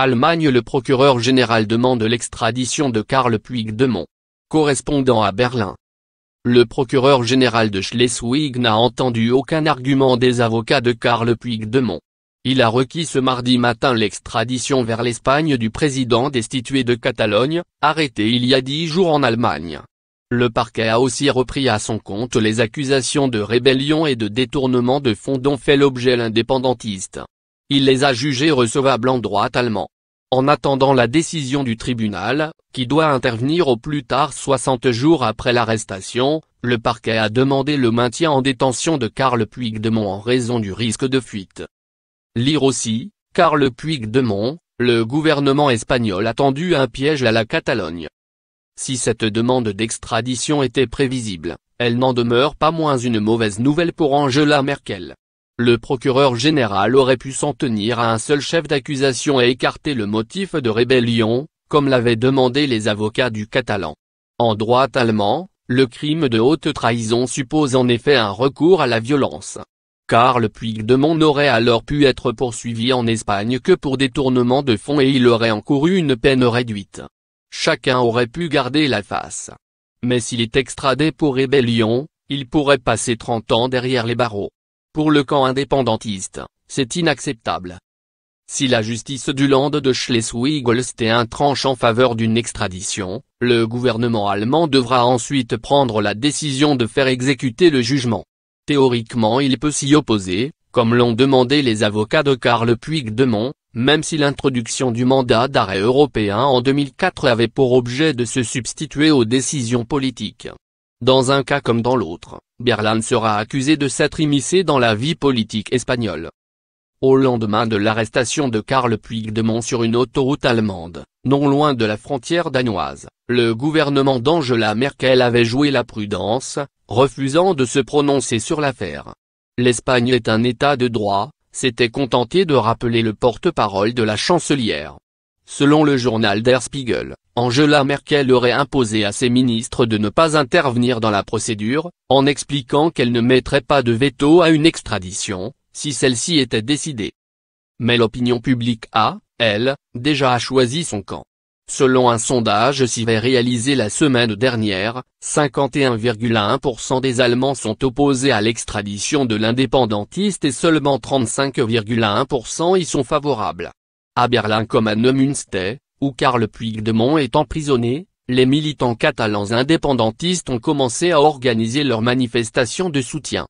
Allemagne. Le procureur général demande l'extradition de Carles Puigdemont. Correspondant à Berlin. Le procureur général de Schleswig n'a entendu aucun argument des avocats de Carles Puigdemont. Il a requis ce mardi matin l'extradition vers l'Espagne du président destitué de Catalogne, arrêté il y a 10 jours en Allemagne. Le parquet a aussi repris à son compte les accusations de rébellion et de détournement de fonds dont fait l'objet l'indépendantiste. Il les a jugés recevables en droit allemand. En attendant la décision du tribunal, qui doit intervenir au plus tard 60 jours après l'arrestation, le parquet a demandé le maintien en détention de Carles Puigdemont en raison du risque de fuite. Lire aussi, Carles Puigdemont, le gouvernement espagnol a tendu un piège à la Catalogne. Si cette demande d'extradition était prévisible, elle n'en demeure pas moins une mauvaise nouvelle pour Angela Merkel. Le procureur général aurait pu s'en tenir à un seul chef d'accusation et écarter le motif de rébellion, comme l'avaient demandé les avocats du Catalan. En droit allemand, le crime de haute trahison suppose en effet un recours à la violence. Carles Puigdemont n'aurait alors pu être poursuivi en Espagne que pour détournement de fonds et il aurait encouru une peine réduite. Chacun aurait pu garder la face. Mais s'il est extradé pour rébellion, il pourrait passer 30 ans derrière les barreaux. Pour le camp indépendantiste, c'est inacceptable. Si la justice du Land de Schleswig-Holstein tranche en faveur d'une extradition, le gouvernement allemand devra ensuite prendre la décision de faire exécuter le jugement. Théoriquement, il peut s'y opposer, comme l'ont demandé les avocats de Carles Puigdemont, même si l'introduction du mandat d'arrêt européen en 2004 avait pour objet de se substituer aux décisions politiques. Dans un cas comme dans l'autre, Berlin sera accusé de s'être immiscé dans la vie politique espagnole. Au lendemain de l'arrestation de Carles Puigdemont sur une autoroute allemande, non loin de la frontière danoise, le gouvernement d'Angela Merkel avait joué la prudence, refusant de se prononcer sur l'affaire. L'Espagne est un état de droit, s'était contenté de rappeler le porte-parole de la chancelière. Selon le journal Der Spiegel, Angela Merkel aurait imposé à ses ministres de ne pas intervenir dans la procédure, en expliquant qu'elle ne mettrait pas de veto à une extradition, si celle-ci était décidée. Mais l'opinion publique a, elle, déjà choisi son camp. Selon un sondage CIVET réalisé la semaine dernière, 51,1% des Allemands sont opposés à l'extradition de l'indépendantiste et seulement 35,1% y sont favorables. À Berlin comme à Neumünster, où Carles Puigdemont est emprisonné, les militants catalans indépendantistes ont commencé à organiser leurs manifestations de soutien.